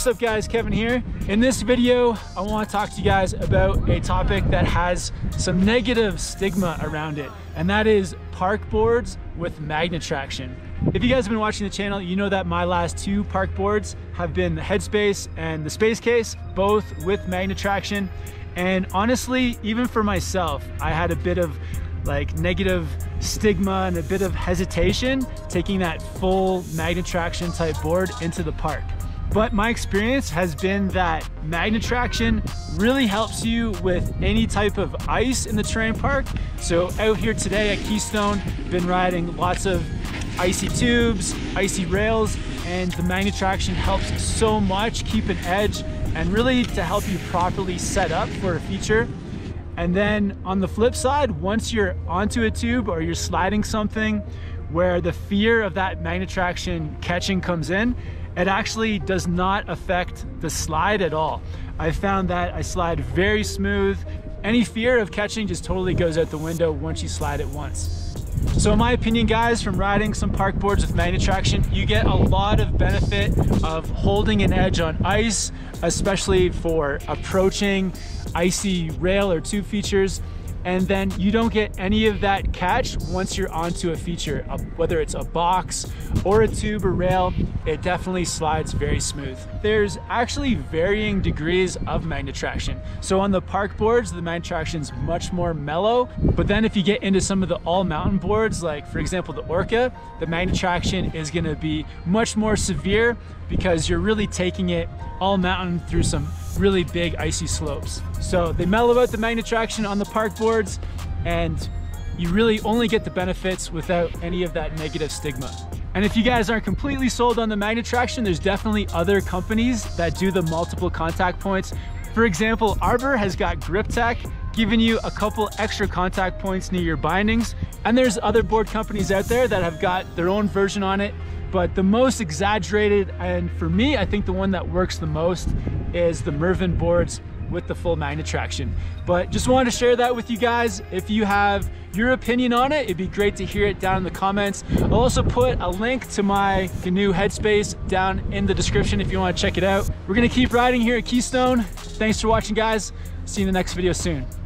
What's up guys, Kevin here. In this video, I want to talk to you guys about a topic that has some negative stigma around it, and that is park boards with Magne-Traction. If you guys have been watching the channel, you know that my last two park boards have been the Headspace and the Space Case, both with Magne-Traction. And honestly, even for myself, I had a bit of like negative stigma and a bit of hesitation taking that full Magne-Traction type board into the park. But my experience has been that Magne-Traction really helps you with any type of ice in the terrain park. So out here today at Keystone, been riding lots of icy tubes, icy rails, and the Magne-Traction helps so much keep an edge and really to help you properly set up for a feature. And then on the flip side, once you're onto a tube or you're sliding something where the fear of that Magne-Traction catching comes in, it actually does not affect the slide at all. I found that I slide very smooth. Any fear of catching just totally goes out the window once you slide it once. So in my opinion guys, from riding some park boards with Magne-Traction, you get a lot of benefit of holding an edge on ice, especially for approaching icy rail or tube features. And then you don't get any of that catch once you're onto a feature, whether it's a box or a tube or rail, it definitely slides very smooth. There's actually varying degrees of Magne-Traction. So on the park boards, the Magne-Traction's much more mellow, but then if you get into some of the all mountain boards, like for example, the Orca, the Magne-Traction is gonna be much more severe because you're really taking it all mountain through some really big icy slopes. So they mellow out the Magne-Traction on the park boards, and you really only get the benefits without any of that negative stigma. And if you guys aren't completely sold on the Magne-Traction, there's definitely other companies that do the multiple contact points. For example, Arbor has got GripTech, giving you a couple extra contact points near your bindings. And there's other board companies out there that have got their own version on it. But the most exaggerated, and for me, I think the one that works the most is the Mervin boards with the full Magne-Traction. But just wanted to share that with you guys. If you have your opinion on it, it'd be great to hear it down in the comments. I'll also put a link to my GNU Headspace down in the description if you want to check it out. We're gonna keep riding here at Keystone. Thanks for watching guys. See you in the next video soon.